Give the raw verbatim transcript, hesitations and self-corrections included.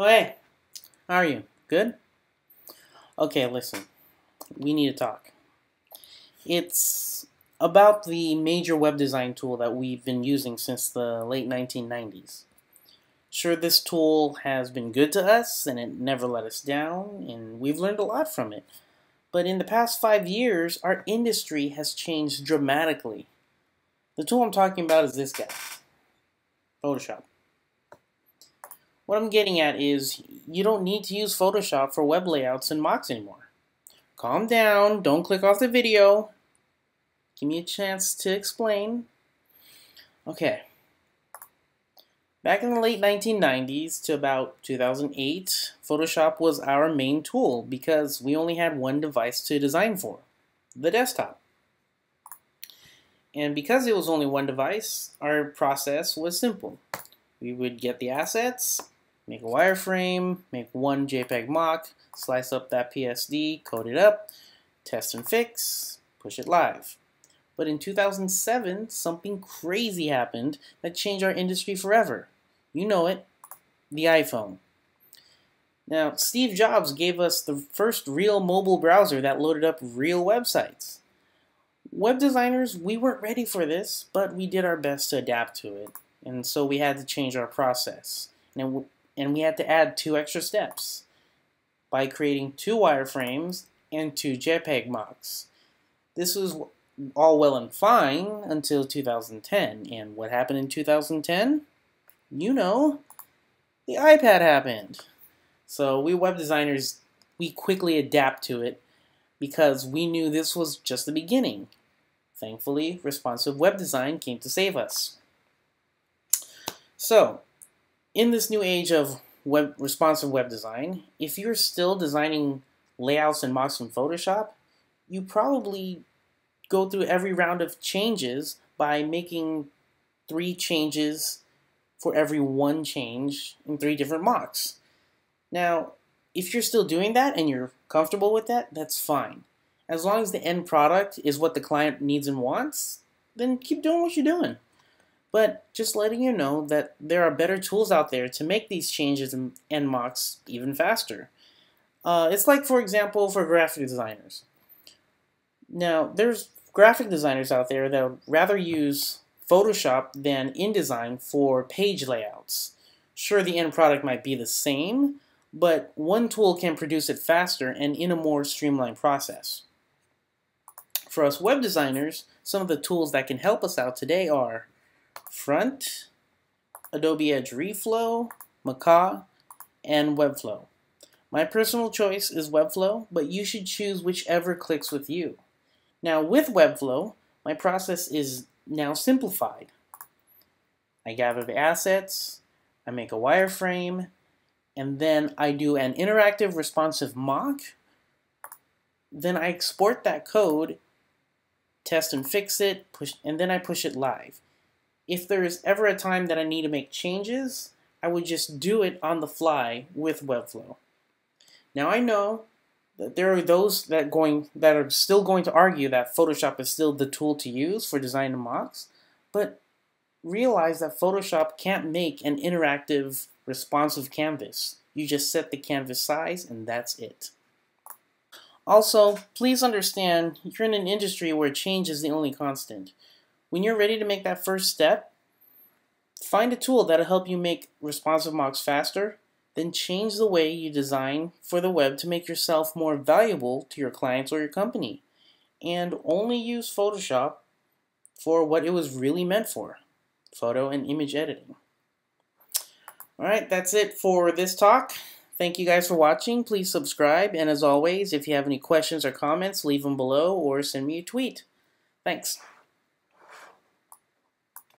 Oh, hey, how are you? Good? Okay, listen, we need to talk. It's about the major web design tool that we've been using since the late nineteen nineties. Sure, this tool has been good to us, and it never let us down, and we've learned a lot from it. But in the past five years, our industry has changed dramatically. The tool I'm talking about is this guy, Photoshop. What I'm getting at is you don't need to use Photoshop for web layouts and mocks anymore. Calm down, don't click off the video. Give me a chance to explain. Okay. Back in the late nineteen nineties to about two thousand eight, Photoshop was our main tool because we only had one device to design for, the desktop. And because it was only one device, our process was simple. We would get the assets, make a wireframe, make one JPEG mock, slice up that P S D, code it up, test and fix, push it live. But in two thousand seven, something crazy happened that changed our industry forever. You know it, the iPhone. Now, Steve Jobs gave us the first real mobile browser that loaded up real websites. Web designers, we weren't ready for this, but we did our best to adapt to it. And so we had to change our process. And we had to add two extra steps by creating two wireframes and two JPEG mocks. This was all well and fine until two thousand ten. And what happened in two thousand ten? You know, the iPad happened. So we web designers, we quickly adapt to it because we knew this was just the beginning. Thankfully, responsive web design came to save us. So, in this new age of web, responsive web design, if you're still designing layouts and mocks in Photoshop, you probably go through every round of changes by making three changes for every one change in three different mocks. Now, if you're still doing that and you're comfortable with that, that's fine. As long as the end product is what the client needs and wants, then keep doing what you're doing. But just letting you know that there are better tools out there to make these changes and mocks even faster. Uh, it's like, for example, for graphic designers. Now, there's graphic designers out there that would rather use Photoshop than InDesign for page layouts. Sure, the end product might be the same, but one tool can produce it faster and in a more streamlined process. For us web designers, some of the tools that can help us out today are Front, Adobe Edge Reflow, Macaw, and Webflow. My personal choice is Webflow, but you should choose whichever clicks with you. Now with Webflow, my process is now simplified. I gather the assets, I make a wireframe, and then I do an interactive responsive mock. Then I export that code, test and fix it, push, and then I push it live. If there is ever a time that I need to make changes, I would just do it on the fly with Webflow. Now I know that there are those that going that are still going to argue that Photoshop is still the tool to use for design and mocks, but realize that Photoshop can't make an interactive, responsive canvas. You just set the canvas size and that's it. Also, please understand you're in an industry where change is the only constant. When you're ready to make that first step, find a tool that'll help you make responsive mocks faster, then change the way you design for the web to make yourself more valuable to your clients or your company. And only use Photoshop for what it was really meant for, photo and image editing. Alright, that's it for this talk. Thank you guys for watching. Please subscribe, and as always, if you have any questions or comments, leave them below or send me a tweet. Thanks.